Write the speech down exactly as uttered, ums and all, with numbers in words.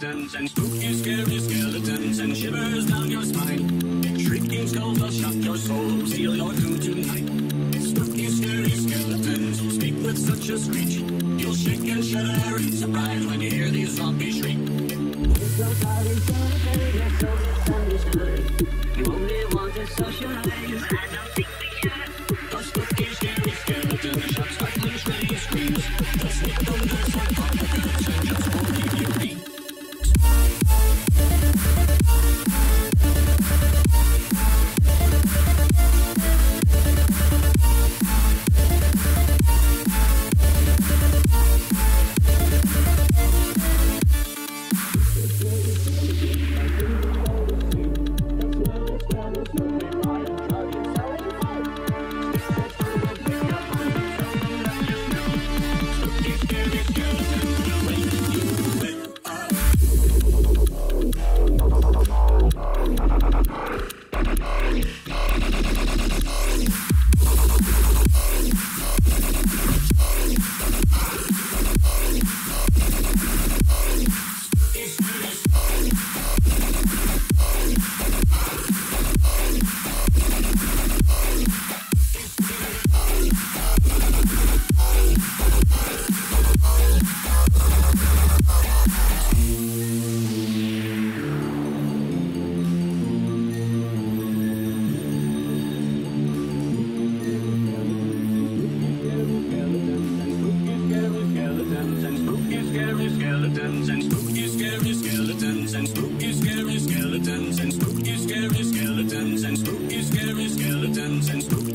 skeletons and spooky, scary skeletons and shivers down your spine. Shrieking skulls will shock your soul, seal your doom tonight. Spooky, scary skeletons will speak with such a screech. You'll shake and shudder in surprise when you hear these zombies shriek. Those bodies don't pay their souls understood. You only want to socialize. I don't think we should. Those spooky, scary skeletons shock, sparkling, shreddy screams. They'll sneak over the sarcophagus and just won't leave you be. And spooky, scary skeletons and spooky, scary skeletons and spooky.